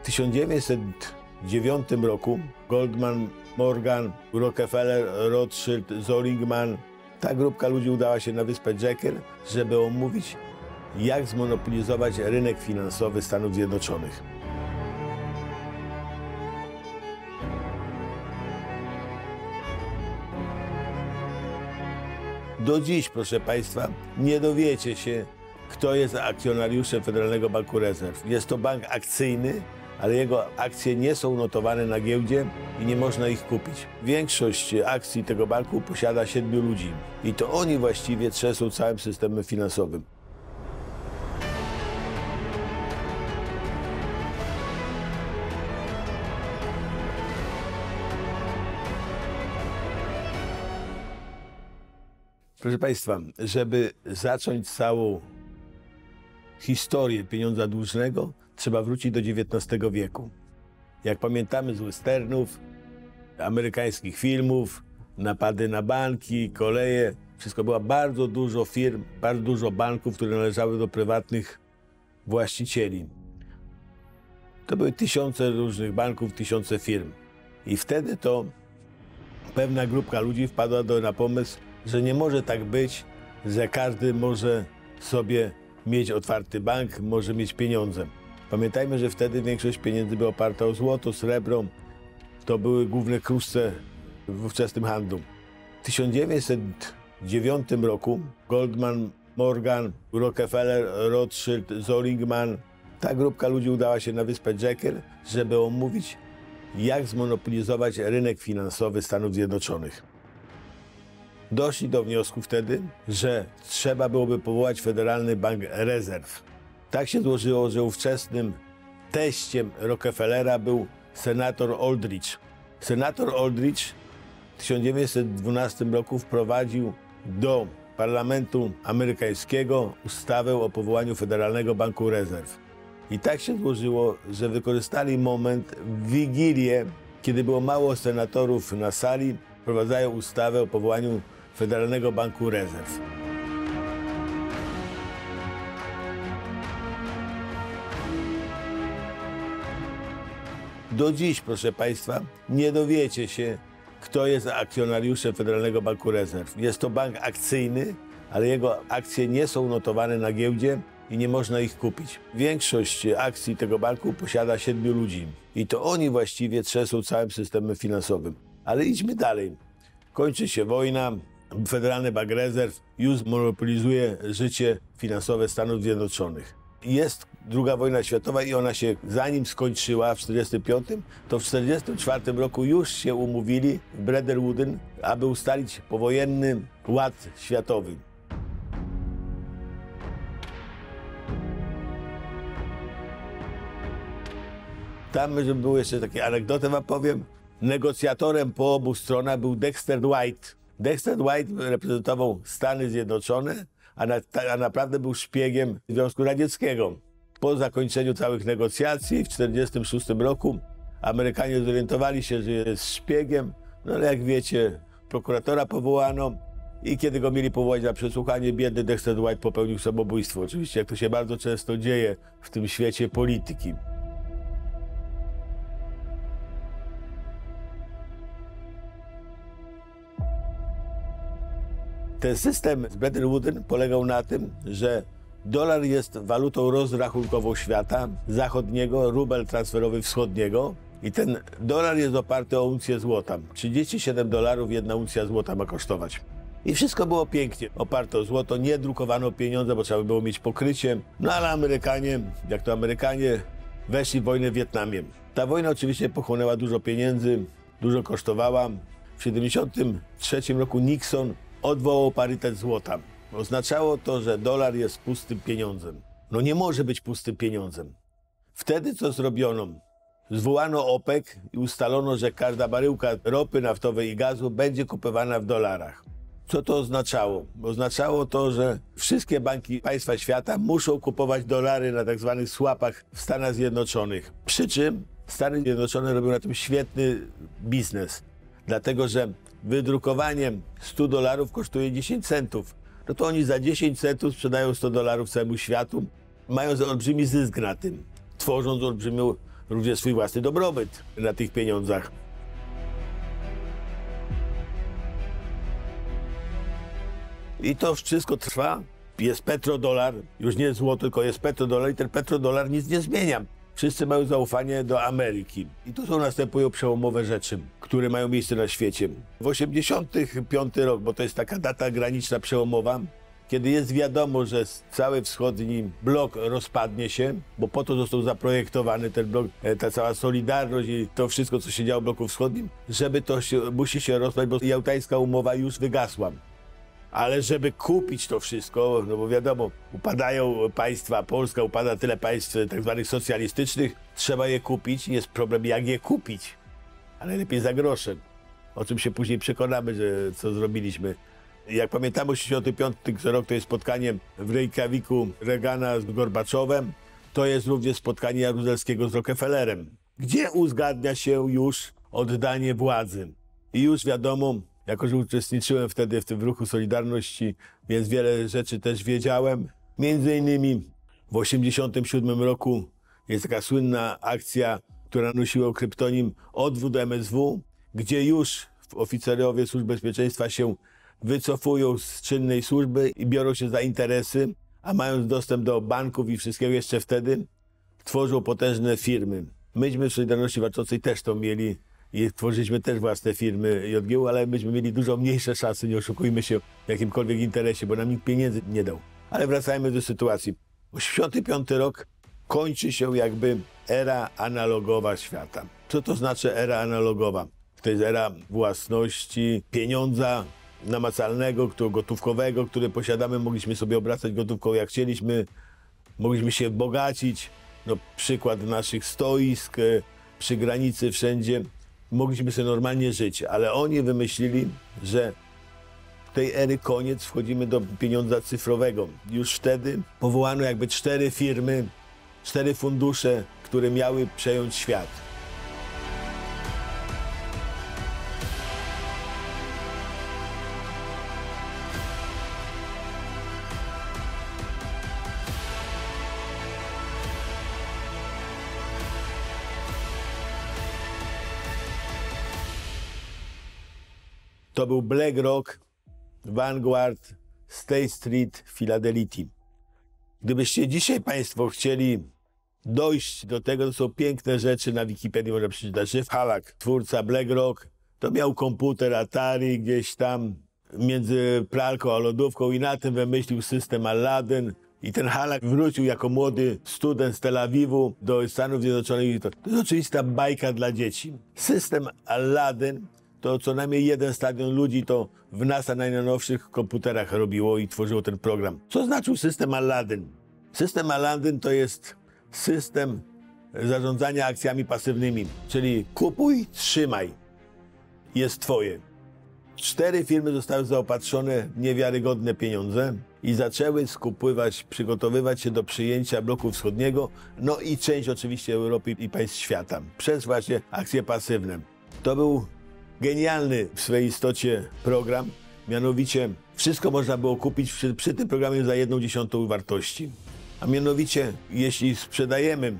W 1909 roku Goldman, Morgan, Rockefeller, Rothschild, Zollingman, ta grupka ludzi udała się na wyspę Jekyll, żeby omówić, jak zmonopolizować rynek finansowy Stanów Zjednoczonych. Do dziś, proszę Państwa, nie dowiecie się, kto jest akcjonariuszem Federalnego Banku Rezerw. Jest to bank akcyjny, ale jego akcje nie są notowane na giełdzie i nie można ich kupić. Większość akcji tego banku posiada 7 ludzi i to oni właściwie trzęsą całym systemem finansowym. Proszę Państwa, żeby zacząć całą historię pieniądza dłużnego, trzeba wrócić do XIX wieku. Jak pamiętamy z westernów, amerykańskich filmów, napady na banki, koleje, wszystko było bardzo dużo firm, bardzo dużo banków, które należały do prywatnych właścicieli. To były tysiące różnych banków, tysiące firm. I wtedy to pewna grupka ludzi wpadła na pomysł, że nie może tak być, że każdy może sobie mieć otwarty bank, może mieć pieniądze. Pamiętajmy, że wtedy większość pieniędzy była oparta o złoto, srebro. To były główne kruszce w ówczesnym handlu. W 1909 roku Goldman, Morgan, Rockefeller, Rothschild, Zollingman, ta grupka ludzi udała się na wyspę Jekyll, żeby omówić, jak zmonopolizować rynek finansowy Stanów Zjednoczonych. Doszli do wniosku wtedy, że trzeba byłoby powołać Federalny Bank Rezerw. Tak się złożyło, że ówczesnym teściem Rockefellera był senator Aldrich. Senator Aldrich w 1912 roku wprowadził do parlamentu amerykańskiego ustawę o powołaniu Federalnego Banku Rezerw. I tak się złożyło, że wykorzystali moment w Wigilię, kiedy było mało senatorów na sali, wprowadzają ustawę o powołaniu Federalnego Banku Rezerw. Do dziś, proszę Państwa, nie dowiecie się, kto jest akcjonariuszem Federalnego Banku Rezerw. Jest to bank akcyjny, ale jego akcje nie są notowane na giełdzie i nie można ich kupić. Większość akcji tego banku posiada 7 ludzi i to oni właściwie trzęsą całym systemem finansowym. Ale idźmy dalej. Kończy się wojna, Federalny Bank Rezerw już monopolizuje życie finansowe Stanów Zjednoczonych. Jest II wojna światowa i ona się, zanim skończyła w 1945, to w 1944 roku już się umówili w Brederwooden, aby ustalić powojenny ład światowy. Tam, żeby było jeszcze takie anegdotę wam powiem, negocjatorem po obu stronach był Dexter White. Dexter White reprezentował Stany Zjednoczone, a naprawdę był szpiegiem Związku Radzieckiego. Po zakończeniu całych negocjacji w 1946 roku Amerykanie zorientowali się, że jest szpiegiem, no ale jak wiecie, prokuratora powołano i kiedy go mieli powołać na przesłuchanie, biedny Dexter White popełnił samobójstwo. Oczywiście, jak to się bardzo często dzieje w tym świecie polityki. Ten system z Bretton Woods polegał na tym, że dolar jest walutą rozrachunkową świata zachodniego, rubel transferowy wschodniego i ten dolar jest oparty o uncję złota. 37 dolarów jedna uncja złota ma kosztować. I wszystko było pięknie. Oparte o złoto, nie drukowano pieniądze, bo trzeba było mieć pokrycie. No ale Amerykanie, jak to Amerykanie, weszli w wojnę w Wietnamie. Ta wojna oczywiście pochłonęła dużo pieniędzy, dużo kosztowała. W 1973 roku Nixon odwołał parytet złota. Oznaczało to, że dolar jest pustym pieniądzem. No nie może być pustym pieniądzem. Wtedy co zrobiono? Zwołano OPEC i ustalono, że każda baryłka ropy naftowej i gazu będzie kupowana w dolarach. Co to oznaczało? Oznaczało to, że wszystkie banki państwa świata muszą kupować dolary na tzw. słapach w Stanach Zjednoczonych. Przy czym Stany Zjednoczone robią na tym świetny biznes, dlatego że wydrukowanie $100 kosztuje 10 centów. No to oni za 10 centów sprzedają $100 całemu światu, mając olbrzymi zysk na tym, tworząc olbrzymią również swój własny dobrobyt na tych pieniądzach. I to wszystko trwa. Jest petrodolar, już nie złoto, tylko jest petrodolar i ten petrodolar nic nie zmienia. Wszyscy mają zaufanie do Ameryki. I tu są następują przełomowe rzeczy, które mają miejsce na świecie. W 1985 rok, bo to jest taka data graniczna przełomowa, kiedy jest wiadomo, że cały wschodni blok rozpadnie się, bo po to został zaprojektowany ten blok, ta cała solidarność i to wszystko, co się działo w bloku wschodnim, żeby to musi się rozpaść, bo jałtańska umowa już wygasła. Ale żeby kupić to wszystko, no bo wiadomo, upadają państwa, Polska upada, tyle państw tak zwanych socjalistycznych, trzeba je kupić, jest problem jak je kupić, ale lepiej za groszem, o czym się później przekonamy, że co zrobiliśmy. Jak pamiętamy, 1985 rok to jest spotkanie w Reykjaviku Reagana z Gorbaczowem, to jest również spotkanie Jaruzelskiego z Rockefellerem, gdzie uzgadnia się już oddanie władzy i już wiadomo, jako że uczestniczyłem wtedy w tym ruchu Solidarności, więc wiele rzeczy też wiedziałem. Między innymi w 1987 roku jest taka słynna akcja, która nosiła kryptonim Odwrót MSW, gdzie już oficerowie Służb Bezpieczeństwa się wycofują z czynnej służby i biorą się za interesy, a mając dostęp do banków i wszystkiego jeszcze wtedy, tworzą potężne firmy. Myśmy w Solidarności Walczącej też to mieli. I tworzyliśmy też własne firmy JGU, ale myśmy mieli dużo mniejsze szanse, nie oszukujmy się w jakimkolwiek interesie, bo nam nikt pieniędzy nie dał. Ale wracajmy do sytuacji. 1985 rok kończy się jakby era analogowa świata. Co to znaczy era analogowa? To jest era własności, pieniądza namacalnego, gotówkowego, który posiadamy. Mogliśmy sobie obracać gotówką jak chcieliśmy, mogliśmy się bogacić. No, przykład naszych stoisk przy granicy wszędzie. Mogliśmy sobie normalnie żyć, ale oni wymyślili, że tej ery koniec, wchodzimy do pieniądza cyfrowego. Już wtedy powołano jakby 4 firmy, 4 fundusze, które miały przejąć świat. To był BlackRock, Vanguard, State Street, Philadelphia. Gdybyście dzisiaj państwo chcieli dojść do tego, to są piękne rzeczy, na Wikipedii można przeczytać, że Halak, twórca BlackRock, to miał komputer Atari gdzieś tam między pralką a lodówką i na tym wymyślił system Aladdin. I ten Halak wrócił jako młody student z Tel Awiwu do Stanów Zjednoczonych. To jest oczywista bajka dla dzieci. System Aladdin to co najmniej 1 stadion ludzi to w NASA na najnowszych komputerach robiło i tworzyło ten program. Co znaczył system Aladdin? System Aladdin to jest system zarządzania akcjami pasywnymi, czyli kupuj, trzymaj, jest twoje. 4 firmy zostały zaopatrzone w niewiarygodne pieniądze i zaczęły skupywać, przygotowywać się do przyjęcia bloku wschodniego, no i część oczywiście Europy i państw świata, przez właśnie akcje pasywne. To był genialny w swej istocie program, mianowicie wszystko można było kupić przy tym programie za 1/10 wartości. A mianowicie, jeśli sprzedajemy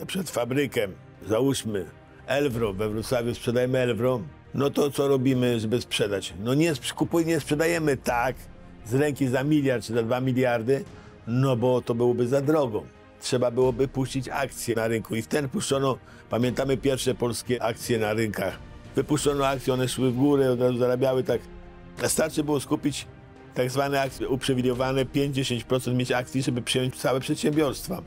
na przykład fabrykę, załóżmy Elwro we Wrocławiu, sprzedajemy Elwro, no to co robimy, żeby sprzedać? No nie sprzedajemy tak z ręki za miliard czy za 2 miliardy, no bo to byłoby za drogo. Trzeba byłoby puścić akcje na rynku i wtedy puszczono, pamiętamy pierwsze polskie akcje na rynkach. Wypuszczono akcje, one szły w górę, od razu zarabiały tak. Starczy było skupić tak zwane akcje uprzywilejowane, 5-10% mieć akcji, żeby przejąć całe przedsiębiorstwa.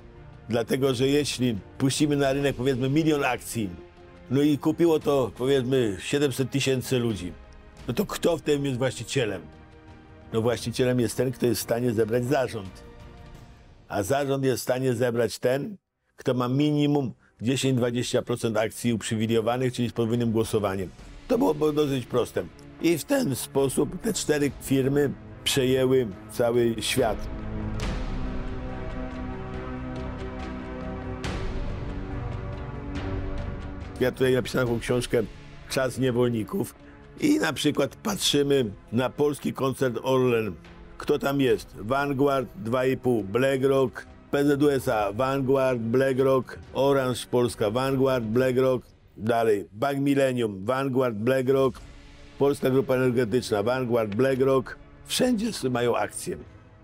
Dlatego, że jeśli puścimy na rynek powiedzmy 1 milion akcji, no i kupiło to powiedzmy 700 000 ludzi, no to kto w tym jest właścicielem? No właścicielem jest ten, kto jest w stanie zebrać zarząd. A zarząd jest w stanie zebrać ten, kto ma minimum 10-20% akcji uprzywilejowanych, czyli z podwójnym głosowaniem. To było dosyć proste. I w ten sposób te 4 firmy przejęły cały świat. Ja tutaj napisałem taką książkę Czas niewolników i na przykład patrzymy na polski koncert Orlen. Kto tam jest? Vanguard 2,5, BlackRock, PZUSA, Vanguard, BlackRock, Orange Polska, Vanguard, BlackRock, dalej Bank Millennium, Vanguard, BlackRock, Polska Grupa Energetyczna, Vanguard, BlackRock. Wszędzie mają akcje.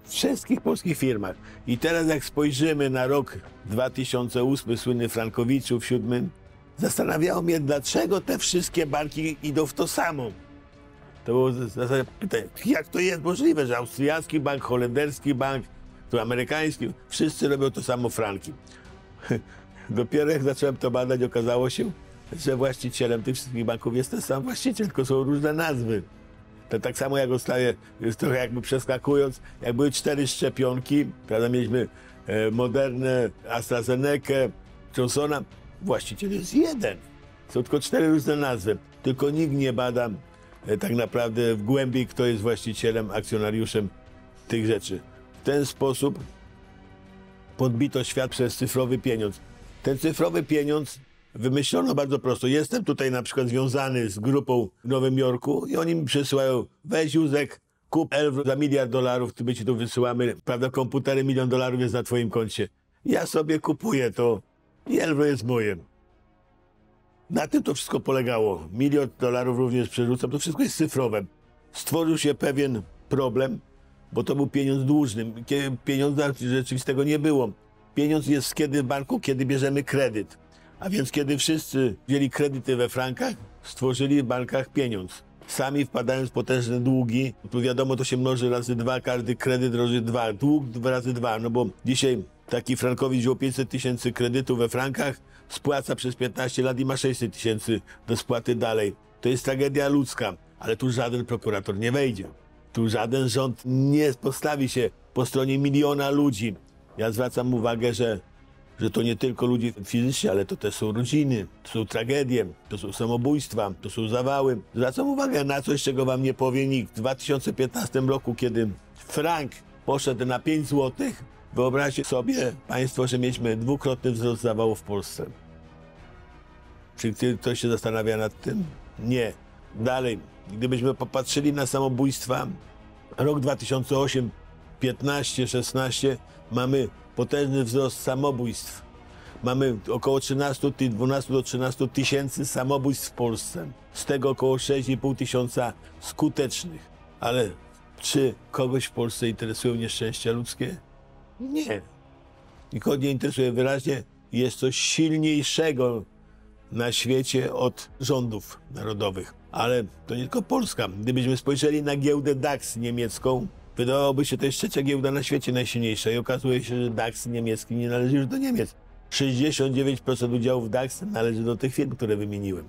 W wszystkich polskich firmach. I teraz jak spojrzymy na rok 2008, słynny Frankowiczów 7, zastanawiało mnie, dlaczego te wszystkie banki idą w to samo. To było w zasadzie pytanie, jak to jest możliwe, że austriacki bank, holenderski bank, to amerykański, wszyscy robią to samo franki. Dopiero jak zacząłem to badać, okazało się, że właścicielem tych wszystkich banków jest ten sam właściciel, tylko są różne nazwy. To tak samo jak ostatnio, trochę jakby przeskakując, jak były 4 szczepionki, prawda, mieliśmy Modernę, AstraZeneca, Johnsona, właściciel jest jeden. Są tylko 4 różne nazwy, tylko nikt nie bada tak naprawdę w głębi, kto jest właścicielem, akcjonariuszem tych rzeczy. W ten sposób podbito świat przez cyfrowy pieniądz. Ten cyfrowy pieniądz wymyślono bardzo prosto. Jestem tutaj na przykład związany z grupą w Nowym Jorku i oni mi przesyłają, weź Józek, kup Elwro za $1 miliard, my ci tu wysyłamy, prawda, komputery, $1 milion jest na twoim koncie. Ja sobie kupuję to i Elwro jest moje. Na tym to wszystko polegało. $1 miliard również przerzucam, to wszystko jest cyfrowe. Stworzył się pewien problem, bo to był pieniądz dłużny. Pieniądza rzeczywistego nie było. Pieniądz jest kiedy w banku, kiedy bierzemy kredyt. A więc kiedy wszyscy wzięli kredyty we frankach, stworzyli w bankach pieniądz. Sami wpadając w potężne długi, to wiadomo, to się mnoży razy 2, każdy kredyt razy 2, dług razy 2, no bo dzisiaj taki Frankowicz wziął 500 000 kredytu we frankach, spłaca przez 15 lat i ma 600 000 do spłaty dalej. To jest tragedia ludzka, ale tu żaden prokurator nie wejdzie. Tu żaden rząd nie postawi się po stronie miliona ludzi. Ja zwracam uwagę, że to nie tylko ludzie fizycznie, ale to też są rodziny, to są tragedie, to są samobójstwa, to są zawały. Zwracam uwagę na coś, czego wam nie powie nikt. W 2015 roku, kiedy frank poszedł na 5 złotych, wyobraźcie sobie państwo, że mieliśmy dwukrotny wzrost zawałów w Polsce. Czy ktoś się zastanawia nad tym? Nie. Dalej, gdybyśmy popatrzyli na samobójstwa, rok 2008, 15, 16, mamy potężny wzrost samobójstw. Mamy około 12 do 13 tysięcy samobójstw w Polsce. Z tego około 6,5 tysiąca skutecznych. Ale czy kogoś w Polsce interesują nieszczęścia ludzkie? Nie. Nikogo nie interesuje. Wyraźnie jest coś silniejszego na świecie od rządów narodowych. Ale to nie tylko Polska. Gdybyśmy spojrzeli na giełdę DAX niemiecką, wydawałoby się, to jest 3. giełda na świecie najsilniejsza i okazuje się, że DAX niemiecki nie należy już do Niemiec. 69% udziałów DAX należy do tych firm, które wymieniłem.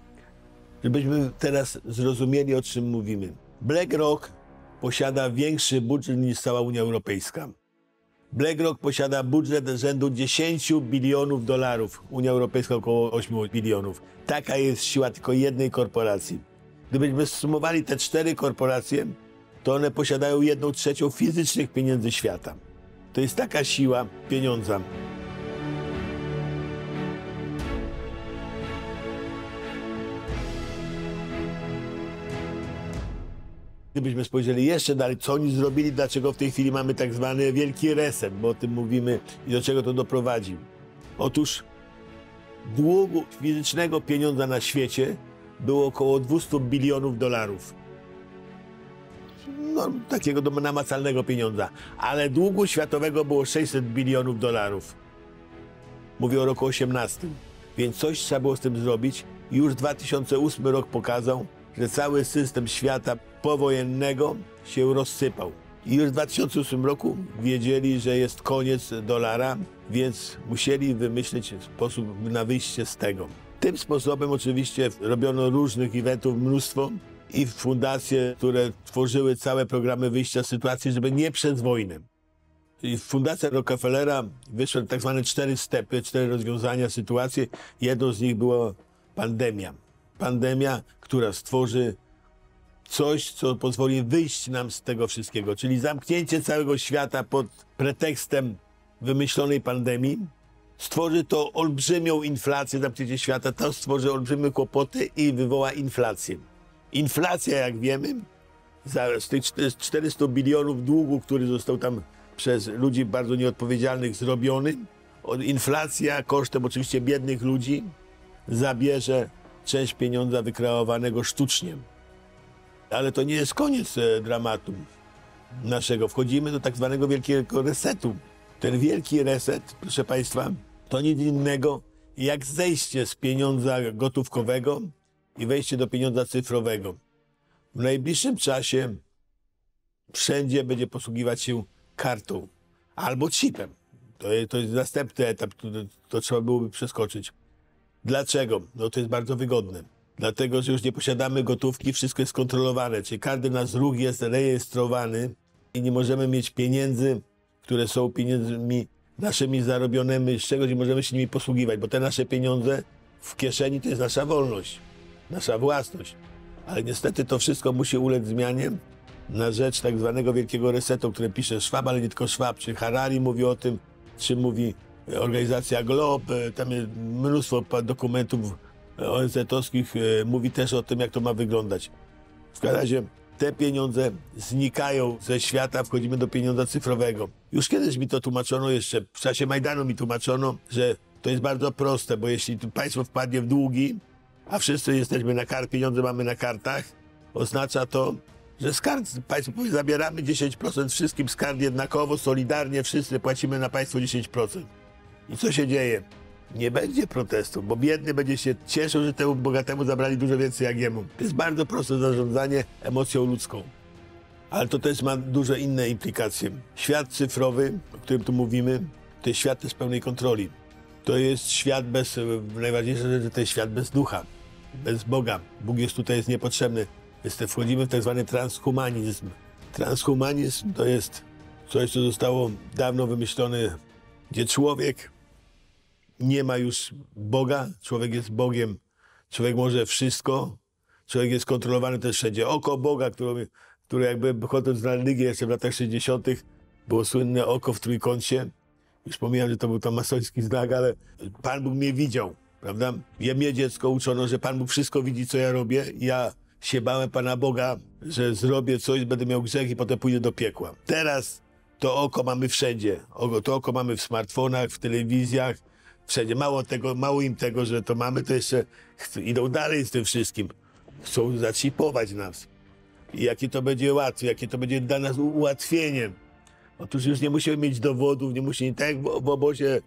Żebyśmy teraz zrozumieli, o czym mówimy. BlackRock posiada większy budżet niż cała Unia Europejska. BlackRock posiada budżet rzędu $10 bilionów, Unia Europejska około 8 bilionów. Taka jest siła tylko jednej korporacji. Gdybyśmy zsumowali te 4 korporacje, to one posiadają 1/3 fizycznych pieniędzy świata. To jest taka siła pieniądza. Gdybyśmy spojrzeli jeszcze dalej, co oni zrobili, dlaczego w tej chwili mamy tak zwany wielki reset, bo o tym mówimy i do czego to doprowadzi. Otóż długu fizycznego pieniądza na świecie było około $200 bilionów. No, takiego namacalnego pieniądza, ale długu światowego było $600 bilionów. Mówię o roku 2018, więc coś trzeba było z tym zrobić. Już 2008 rok pokazał, że cały system świata powojennego się rozsypał. I już w 2008 roku wiedzieli, że jest koniec dolara, więc musieli wymyślić sposób na wyjście z tego. Tym sposobem oczywiście robiono różnych eventów mnóstwo i fundacje, które tworzyły całe programy wyjścia z sytuacji, żeby nie przez wojnę, Fundacja Rockefellera wyszła tak zwane 4 stepy, 4 rozwiązania sytuacji. Jedną z nich była pandemia. Pandemia, która stworzy coś, co pozwoli wyjść nam z tego wszystkiego, czyli zamknięcie całego świata pod pretekstem wymyślonej pandemii. Stworzy to olbrzymią inflację, zamknięcie świata, to stworzy olbrzymie kłopoty i wywoła inflację. Inflacja, jak wiemy, z tych 400 bilionów długu, który został tam przez ludzi bardzo nieodpowiedzialnych zrobiony, inflacja kosztem oczywiście biednych ludzi zabierze część pieniądza wykreowanego sztucznie. Ale to nie jest koniec dramatu naszego. Wchodzimy do tak zwanego wielkiego resetu. Ten wielki reset, proszę Państwa, to nic innego jak zejście z pieniądza gotówkowego i wejście do pieniądza cyfrowego. W najbliższym czasie wszędzie będzie posługiwać się kartą albo chipem. To jest następny etap, to trzeba byłoby przeskoczyć. Dlaczego? No to jest bardzo wygodne. Dlatego, że już nie posiadamy gotówki, wszystko jest kontrolowane, czyli każdy nasz ruch jest rejestrowany i nie możemy mieć pieniędzy, które są pieniędzmi naszymi zarobionymi, z czegoś nie możemy się nimi posługiwać, bo te nasze pieniądze w kieszeni to jest nasza wolność, nasza własność. Ale niestety to wszystko musi ulec zmianie na rzecz tak zwanego wielkiego resetu, który pisze Schwab, ale nie tylko Schwab, czy Harari mówi o tym, czy mówi organizacja Globe, tam jest mnóstwo dokumentów ONZ-owskich, mówi też o tym, jak to ma wyglądać. W każdym razie te pieniądze znikają ze świata, wchodzimy do pieniądza cyfrowego. Już kiedyś mi to tłumaczono, jeszcze w czasie Majdanu mi tłumaczono, że to jest bardzo proste, bo jeśli państwo wpadnie w długi, a wszyscy jesteśmy na kartach, pieniądze mamy na kartach, oznacza to, że z kart państwo powie, zabieramy 10% wszystkim z kart jednakowo, solidarnie, wszyscy płacimy na państwo 10%. I co się dzieje? Nie będzie protestu, bo biedny będzie się cieszył, że temu bogatemu zabrali dużo więcej jak jemu. To jest bardzo proste zarządzanie emocją ludzką. Ale to też ma duże inne implikacje. Świat cyfrowy, o którym tu mówimy, to jest świat bez pełnej kontroli. To jest świat bez, najważniejsza rzecz, to jest świat bez ducha, bez Boga. Bóg jest tutaj niepotrzebny. Wchodzimy w tak zwany transhumanizm. Transhumanizm to jest coś, co zostało dawno wymyślone, gdzie człowiek nie ma już Boga, człowiek jest Bogiem, człowiek może wszystko, człowiek jest kontrolowany też wszędzie. Oko Boga, które jakby wychodząc na religię jeszcze w latach 60. było słynne oko w trójkącie. Już pomijam, że to był tam masoński znak, ale Pan Bóg mnie widział, prawda? Ja mnie dziecko uczono, że Pan Bóg wszystko widzi, co ja robię. Ja się bałem Pana Boga, że zrobię coś, będę miał grzech i potem pójdę do piekła. Teraz to oko mamy wszędzie. To oko mamy w smartfonach, w telewizjach, wszędzie. Mało im tego, że to mamy, to jeszcze idą dalej z tym wszystkim. Chcą zaczipować nas. I jakie to będzie łatwe, jakie to będzie dla nas ułatwienie. Otóż już nie musimy mieć dowodów, nie musimy, tak jak w obozie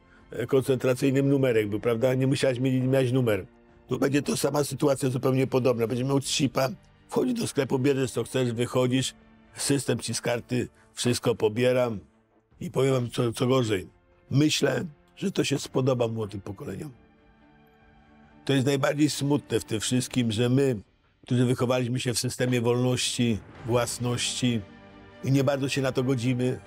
koncentracyjnym numerek był, prawda? Nie musiałeś mieć numer. Tu będzie to sama sytuacja zupełnie podobna. Będziemy miał chipa, wchodzisz do sklepu, bierzesz co chcesz, wychodzisz, system ci z karty, wszystko pobieram i powiem wam co gorzej. Myślę, że to się spodoba młodym pokoleniom. To jest najbardziej smutne w tym wszystkim, że my, którzy wychowaliśmy się w systemie wolności, własności i nie bardzo się na to godzimy,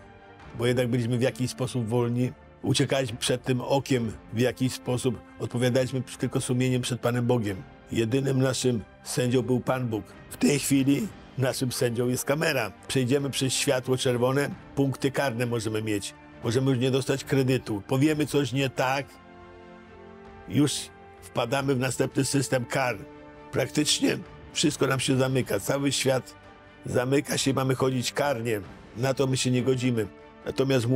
bo jednak byliśmy w jakiś sposób wolni, uciekaliśmy przed tym okiem w jakiś sposób, odpowiadaliśmy tylko sumieniem przed Panem Bogiem. Jedynym naszym sędzią był Pan Bóg. W tej chwili naszym sędzią jest kamera. Przejdziemy przez światło czerwone, punkty karne możemy mieć. Możemy już nie dostać kredytu. Powiemy coś nie tak, już wpadamy w następny system kar. Praktycznie wszystko nam się zamyka. Cały świat zamyka się i mamy chodzić karnie. Na to my się nie godzimy. Natomiast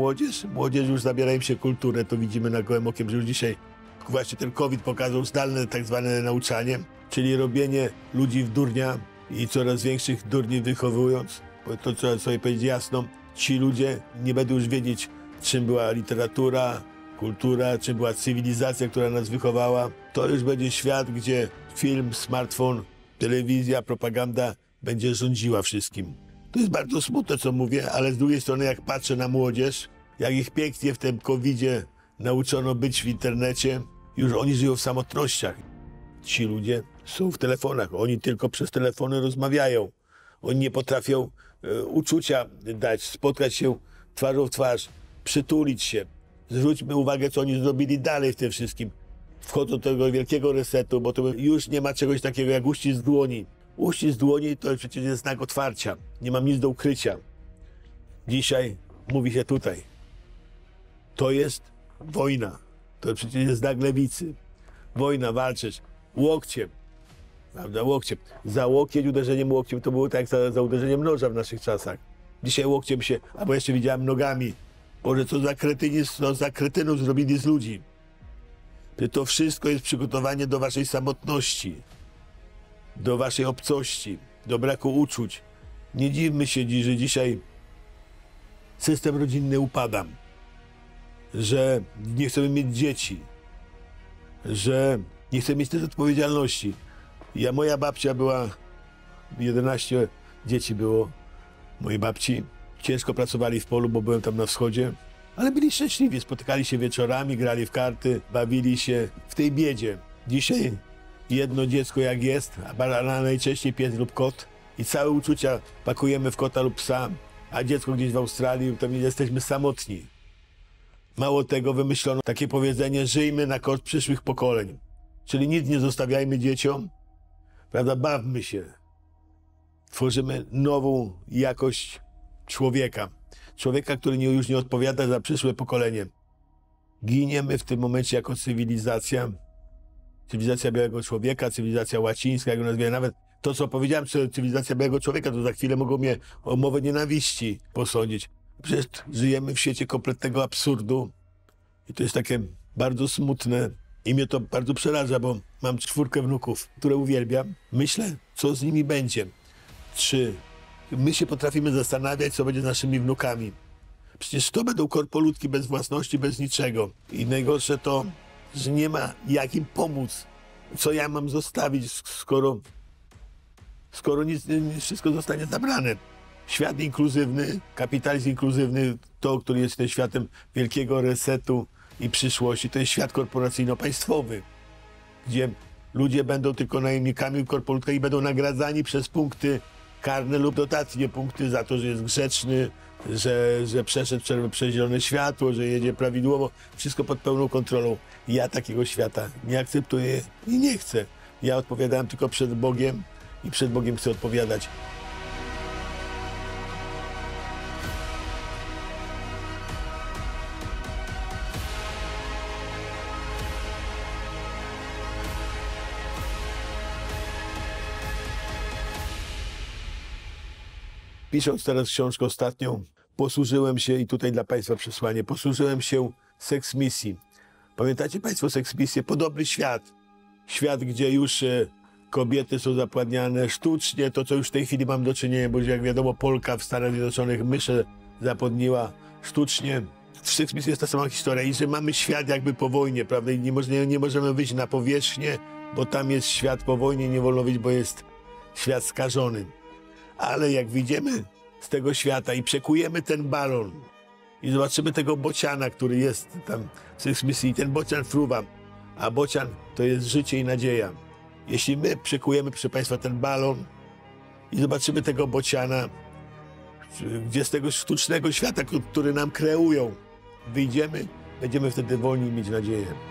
młodzież już zabiera im się kulturę. To widzimy na gołym okiem, że już dzisiaj właśnie ten COVID pokazał zdalne tak zwane nauczanie, czyli robienie ludzi w durnia i coraz większych durni wychowując. Bo to trzeba sobie powiedzieć jasno. Ci ludzie nie będą już wiedzieć, czym była literatura, kultura, czym była cywilizacja, która nas wychowała. To już będzie świat, gdzie film, smartfon, telewizja, propaganda będzie rządziła wszystkim. To jest bardzo smutne, co mówię, ale z drugiej strony, jak patrzę na młodzież, jak ich pięknie w tym COVID-zie nauczono być w internecie, już oni żyją w samotnościach. Ci ludzie są w telefonach, oni tylko przez telefony rozmawiają. Oni nie potrafią uczucia dać, spotkać się twarzą w twarz. przytulić się. Zwróćmy uwagę, co oni zrobili dalej w tym wszystkim. Wchodzą do tego wielkiego resetu, bo to już nie ma czegoś takiego jak uścisk dłoni. Uścisk dłoni to przecież jest znak otwarcia. Nie mam nic do ukrycia. Dzisiaj mówi się tutaj. To jest wojna. To przecież jest znak lewicy. Wojna, walczysz łokciem. Prawda, łokciem. Za łokieć, uderzeniem łokciem to było tak jak za uderzeniem noża w naszych czasach. Dzisiaj łokciem się, albo jeszcze widziałem nogami. Boże, co za kretynizm, no za kretynów zrobili z ludzi. To wszystko jest przygotowanie do waszej samotności, do waszej obcości, do braku uczuć. Nie dziwmy się, że dzisiaj system rodzinny upada, że nie chcemy mieć dzieci, że nie chcemy mieć tej odpowiedzialności. Moja babcia była, 11 dzieci było mojej babci. Ciężko pracowali w polu, bo byłem tam na wschodzie, ale byli szczęśliwi. Spotykali się wieczorami, grali w karty, bawili się w tej biedzie. Dzisiaj jedno dziecko jak jest, a najczęściej pies lub kot i całe uczucia pakujemy w kota lub psa, a dziecko gdzieś w Australii, to jesteśmy samotni. Mało tego, wymyślono takie powiedzenie, żyjmy na koszt przyszłych pokoleń. Czyli nic nie zostawiajmy dzieciom, prawda, bawmy się. Tworzymy nową jakość człowieka. Człowieka, który już nie odpowiada za przyszłe pokolenie. Giniemy w tym momencie jako cywilizacja. Cywilizacja białego człowieka, cywilizacja łacińska, jak ją nazwiemy. Nawet to, co powiedziałem, cywilizacja białego człowieka, to za chwilę mogą mnie o mowę nienawiści posądzić. Przecież żyjemy w świecie kompletnego absurdu. I to jest takie bardzo smutne. I mnie to bardzo przeraża, bo mam 4 wnuków, które uwielbiam. Myślę, co z nimi będzie. Czy my się potrafimy zastanawiać, co będzie z naszymi wnukami. Przecież to będą korpolutki bez własności, bez niczego. I najgorsze to, że nie ma jak im pomóc. Co ja mam zostawić, skoro wszystko zostanie zabrane. Świat inkluzywny, kapitalizm inkluzywny, to, który jest tym światem wielkiego resetu i przyszłości, to jest świat korporacyjno-państwowy, gdzie ludzie będą tylko najemnikami korpolutka i będą nagradzani przez punkty karne lub dotacje, punkty za to, że jest grzeczny, że przeszedł przez zielone światło, że jedzie prawidłowo, wszystko pod pełną kontrolą. Ja takiego świata nie akceptuję i nie chcę. Ja odpowiadałem tylko przed Bogiem i przed Bogiem chcę odpowiadać. Pisząc teraz książkę ostatnią, posłużyłem się, i tutaj dla Państwa przesłanie, posłużyłem się seksmisji. Pamiętacie Państwo seksmisję? Podobny świat. Świat, gdzie już kobiety są zapładniane sztucznie, to co już w tej chwili mam do czynienia, bo jak wiadomo Polka w Stanach Zjednoczonych myszę zapodniła sztucznie. W seksmisji jest ta sama historia i że mamy świat jakby po wojnie, prawda? I nie możemy wyjść na powierzchnię, bo tam jest świat po wojnie, nie wolno wyjść, bo jest świat skażony. Ale jak wyjdziemy z tego świata i przekujemy ten balon i zobaczymy tego bociana, który jest tam w seksmisji, ten bocian fruwa, a bocian to jest życie i nadzieja. Jeśli my przekujemy, proszę Państwa, ten balon i zobaczymy tego bociana, gdzie z tego sztucznego świata, który nam kreują, wyjdziemy, będziemy wtedy wolni mieć nadzieję.